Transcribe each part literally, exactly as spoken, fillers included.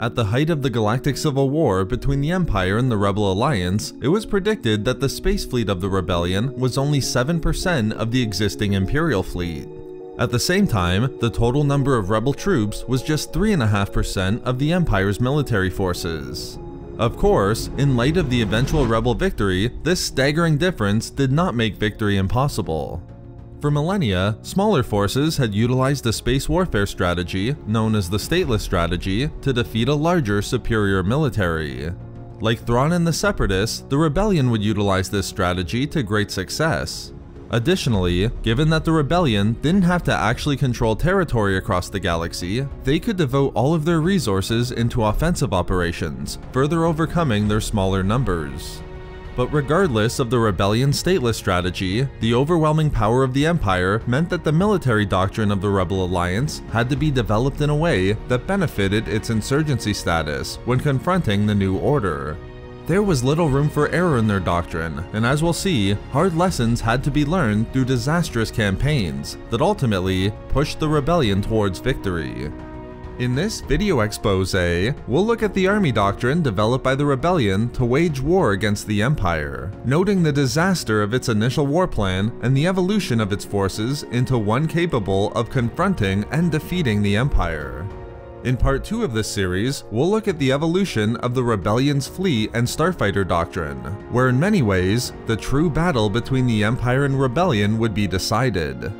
At the height of the Galactic Civil War between the Empire and the Rebel Alliance, it was predicted that the space fleet of the Rebellion was only seven percent of the existing Imperial fleet. At the same time, the total number of Rebel troops was just three point five percent of the Empire's military forces. Of course, in light of the eventual Rebel victory, this staggering difference did not make victory impossible. For millennia, smaller forces had utilized a space warfare strategy, known as the Stateless Strategy, to defeat a larger, superior military. Like Thrawn and the Separatists, the Rebellion would utilize this strategy to great success. Additionally, given that the Rebellion didn't have to actually control territory across the galaxy, they could devote all of their resources into offensive operations, further overcoming their smaller numbers. But regardless of the Rebellion's Stateless Strategy, the overwhelming power of the Empire meant that the military doctrine of the Rebel Alliance had to be developed in a way that benefited its insurgency status when confronting the new order. There was little room for error in their doctrine, and as we'll see, hard lessons had to be learned through disastrous campaigns that ultimately pushed the Rebellion towards victory. In this video expose, we'll look at the army doctrine developed by the Rebellion to wage war against the Empire, noting the disaster of its initial war plan and the evolution of its forces into one capable of confronting and defeating the Empire. In part two of this series, we'll look at the evolution of the Rebellion's fleet and starfighter doctrine, where in many ways, the true battle between the Empire and Rebellion would be decided.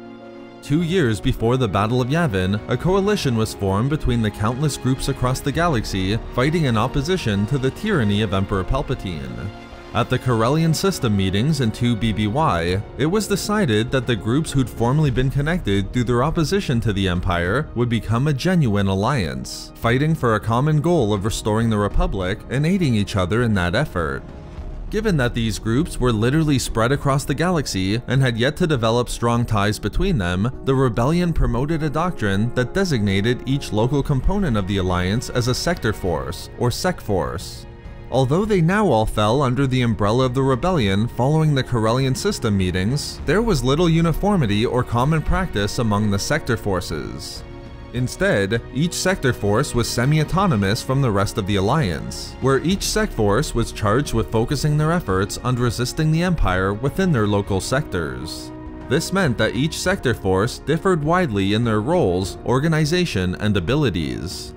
Two years before the Battle of Yavin, a coalition was formed between the countless groups across the galaxy fighting in opposition to the tyranny of Emperor Palpatine. At the Corellian system meetings in two B B Y, it was decided that the groups who'd formerly been connected through their opposition to the Empire would become a genuine alliance, fighting for a common goal of restoring the Republic and aiding each other in that effort. Given that these groups were literally spread across the galaxy and had yet to develop strong ties between them, the Rebellion promoted a doctrine that designated each local component of the Alliance as a Sector Force, or Sec Force. Although they now all fell under the umbrella of the Rebellion following the Corellian system meetings, there was little uniformity or common practice among the Sector Forces. Instead, each Sector Force was semi-autonomous from the rest of the Alliance, where each Sec Force was charged with focusing their efforts on resisting the Empire within their local sectors. This meant that each Sector Force differed widely in their roles, organization, and abilities.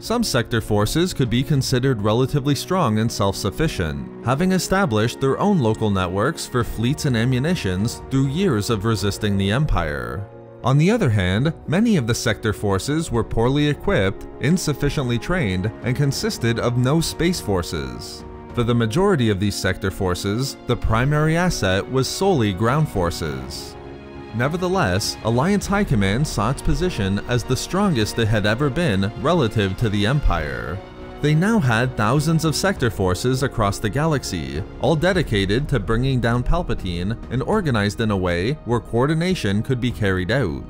Some Sector Forces could be considered relatively strong and self-sufficient, having established their own local networks for fleets and ammunitions through years of resisting the Empire. On the other hand, many of the Sector Forces were poorly equipped, insufficiently trained, and consisted of no space forces. For the majority of these Sector Forces, the primary asset was solely ground forces. Nevertheless, Alliance High Command saw its position as the strongest it had ever been relative to the Empire. They now had thousands of Sector Forces across the galaxy, all dedicated to bringing down Palpatine and organized in a way where coordination could be carried out.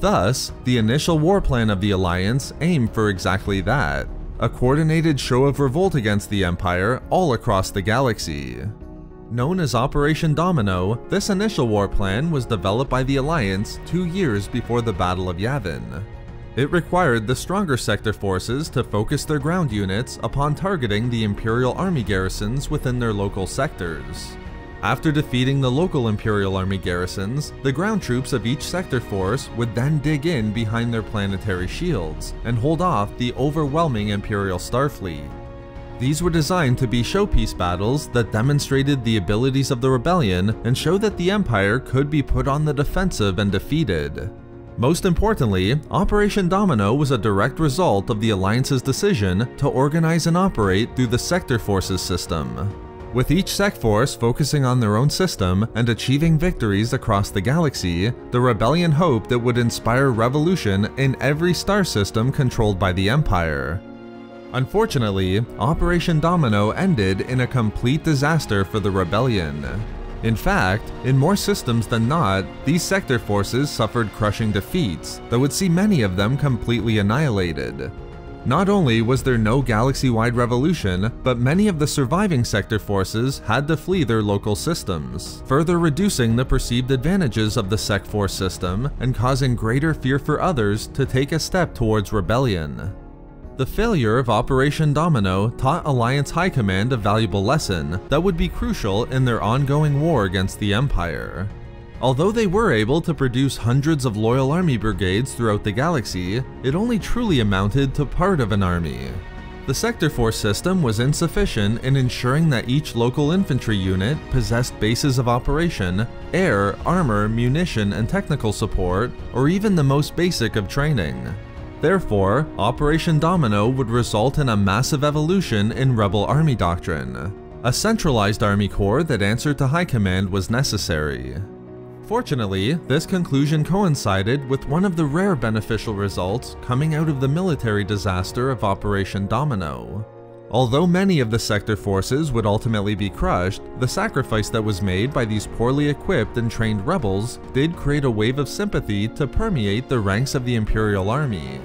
Thus, the initial war plan of the Alliance aimed for exactly that, a coordinated show of revolt against the Empire all across the galaxy. Known as Operation Domino, this initial war plan was developed by the Alliance two years before the Battle of Yavin. It required the stronger Sector Forces to focus their ground units upon targeting the Imperial Army garrisons within their local sectors. After defeating the local Imperial Army garrisons, the ground troops of each Sector Force would then dig in behind their planetary shields and hold off the overwhelming Imperial Starfleet. These were designed to be showpiece battles that demonstrated the abilities of the Rebellion and showed that the Empire could be put on the defensive and defeated. Most importantly, Operation Domino was a direct result of the Alliance's decision to organize and operate through the Sector Forces system, with each Sec Force focusing on their own system and achieving victories across the galaxy. The Rebellion hoped it would inspire revolution in every star system controlled by the Empire. Unfortunately, Operation Domino ended in a complete disaster for the Rebellion. In fact, in more systems than not, these Sector Forces suffered crushing defeats that would see many of them completely annihilated. Not only was there no galaxy-wide revolution, but many of the surviving Sector Forces had to flee their local systems, further reducing the perceived advantages of the Sec Force system and causing greater fear for others to take a step towards rebellion. The failure of Operation Domino taught Alliance High Command a valuable lesson that would be crucial in their ongoing war against the Empire. Although they were able to produce hundreds of loyal army brigades throughout the galaxy, it only truly amounted to part of an army. The Sector Force system was insufficient in ensuring that each local infantry unit possessed bases of operation, air, armor, munition, and technical support, or even the most basic of training. Therefore, Operation Domino would result in a massive evolution in Rebel Army doctrine. A centralized army corps that answered to High Command was necessary. Fortunately, this conclusion coincided with one of the rare beneficial results coming out of the military disaster of Operation Domino. Although many of the Sector forces would ultimately be crushed, the sacrifice that was made by these poorly equipped and trained rebels did create a wave of sympathy to permeate the ranks of the Imperial Army.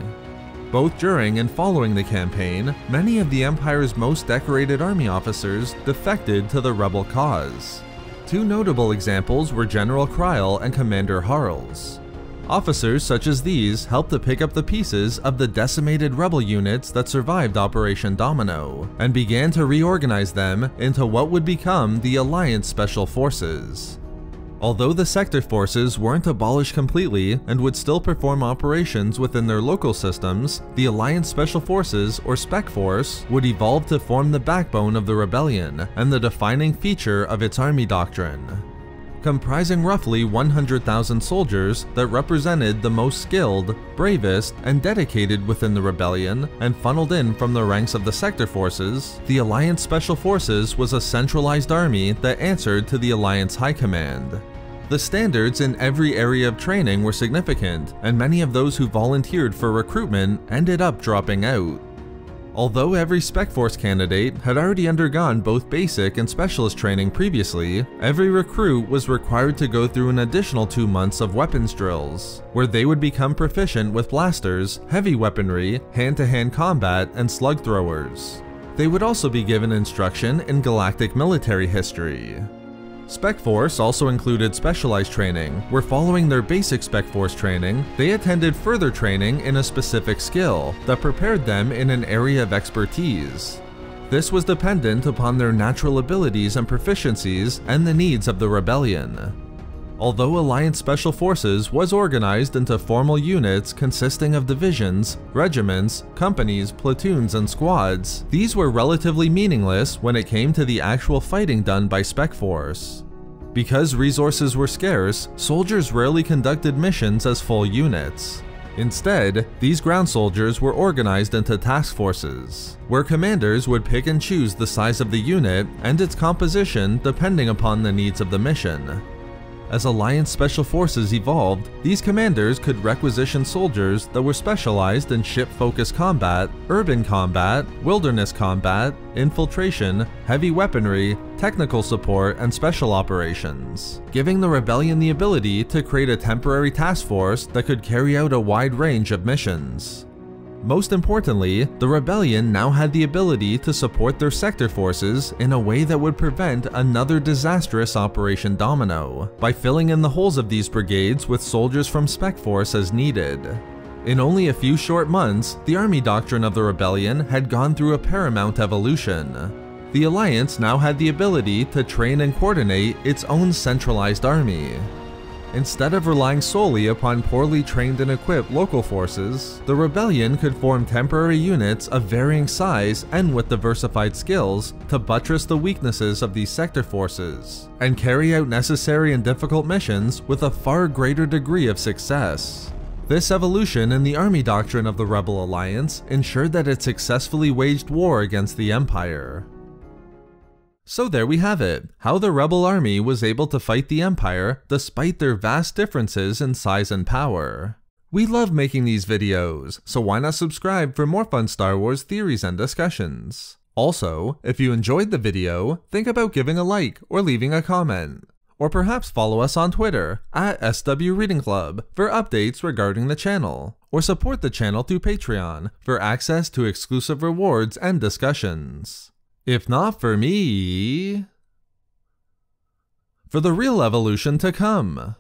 Both during and following the campaign, many of the Empire's most decorated army officers defected to the rebel cause. Two notable examples were General Kryll and Commander Harls. Officers such as these helped to pick up the pieces of the decimated rebel units that survived Operation Domino, and began to reorganize them into what would become the Alliance Special Forces. Although the Sector forces weren't abolished completely and would still perform operations within their local systems, the Alliance Special Forces, or Spec Force, would evolve to form the backbone of the rebellion and the defining feature of its army doctrine. Comprising roughly one hundred thousand soldiers that represented the most skilled, bravest, and dedicated within the rebellion, and funneled in from the ranks of the Sector forces, the Alliance Special Forces was a centralized army that answered to the Alliance High Command. The standards in every area of training were significant, and many of those who volunteered for recruitment ended up dropping out. Although every Spec Force candidate had already undergone both basic and specialist training previously, every recruit was required to go through an additional two months of weapons drills, where they would become proficient with blasters, heavy weaponry, hand-to-hand combat, and slug throwers. They would also be given instruction in galactic military history. Spec Force also included specialized training, where following their basic Spec Force training, they attended further training in a specific skill that prepared them in an area of expertise. This was dependent upon their natural abilities and proficiencies and the needs of the rebellion. Although Alliance Special Forces was organized into formal units consisting of divisions, regiments, companies, platoons, and squads, these were relatively meaningless when it came to the actual fighting done by Spec Force. Because resources were scarce, soldiers rarely conducted missions as full units. Instead, these ground soldiers were organized into task forces, where commanders would pick and choose the size of the unit and its composition depending upon the needs of the mission. As Alliance Special Forces evolved, these commanders could requisition soldiers that were specialized in ship-focused combat, urban combat, wilderness combat, infiltration, heavy weaponry, technical support, and special operations, giving the rebellion the ability to create a temporary task force that could carry out a wide range of missions. Most importantly, the rebellion now had the ability to support their Sector forces in a way that would prevent another disastrous Operation Domino, by filling in the holes of these brigades with soldiers from Spec Force as needed. In only a few short months, the army doctrine of the rebellion had gone through a paramount evolution. The Alliance now had the ability to train and coordinate its own centralized army. Instead of relying solely upon poorly trained and equipped local forces, the rebellion could form temporary units of varying size and with diversified skills to buttress the weaknesses of these Sector forces, and carry out necessary and difficult missions with a far greater degree of success. This evolution in the army doctrine of the Rebel Alliance ensured that it successfully waged war against the Empire. So there we have it, how the Rebel Army was able to fight the Empire despite their vast differences in size and power. We love making these videos, so why not subscribe for more fun Star Wars theories and discussions? Also, if you enjoyed the video, think about giving a like or leaving a comment. Or perhaps follow us on Twitter, at S W Reading Club, for updates regarding the channel. Or support the channel through Patreon for access to exclusive rewards and discussions. If not for me, for the real evolution to come.